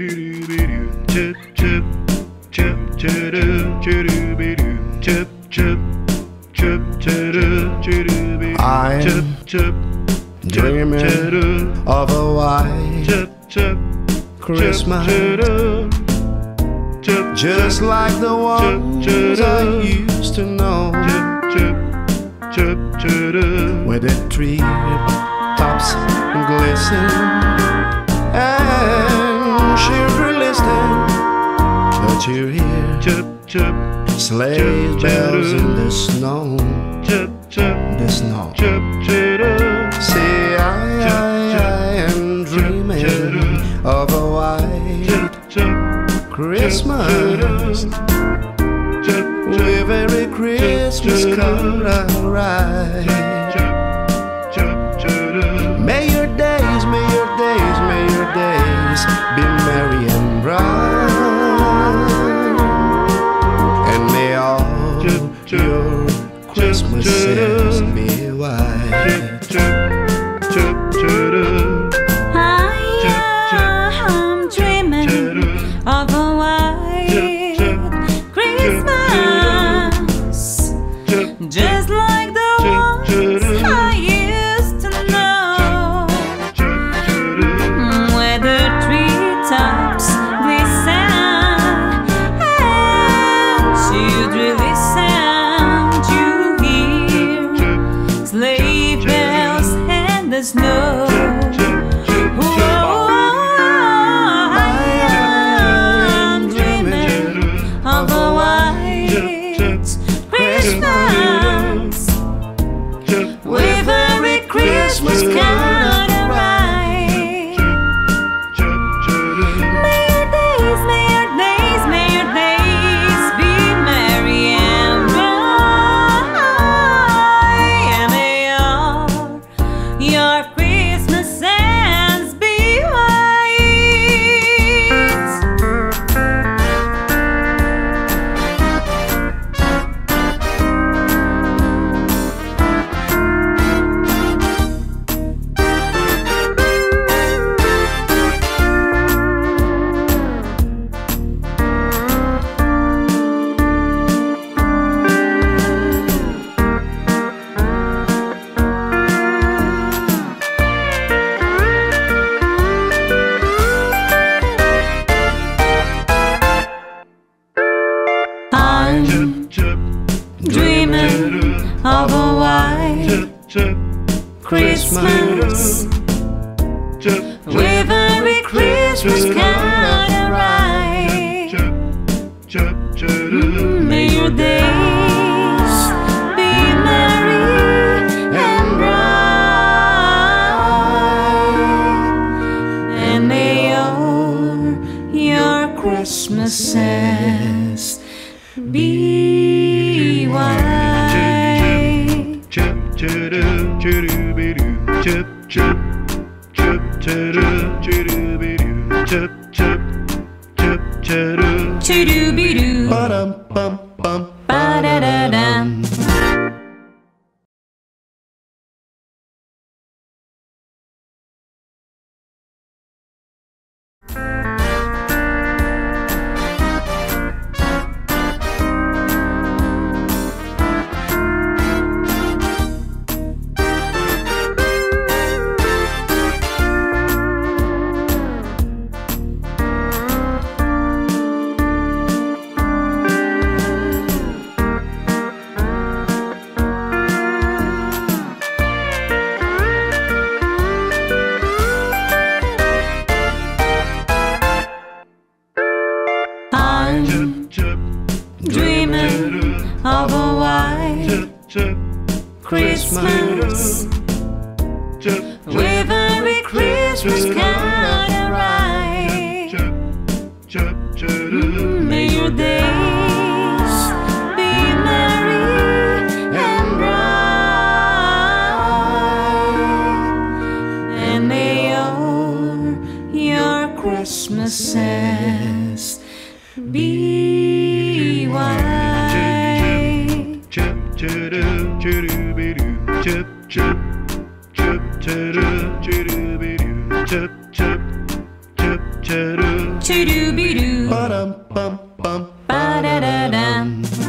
I'm dreaming of a white Christmas, just like the ones I used to know, where the tree tops glisten and cheerfully listen but you hear sleigh bells in the snow, the snow. See, I am dreaming of a white Christmas with every Christmas card I write. May your days, be merry and bright, and may all your Christmases be white. I am dreaming of a white Christmas, just like the ones I used to know, where the treetops glisten and children listen to hear sleigh bells and the snow. With every Christmas card I write. May your days be merry and bright, and may all your Christmases be dreaming of a white Christmas, with every Christmas card I write. May your days be merry and bright, and may all your Christmases be white. Dreaming of a white Christmas, with every Christmas card I write. May your days be merry and bright, and may all your Christmases be white. Choo-doo-be-doo. Ba-dum-bum-bum. Ba-da-da-dum.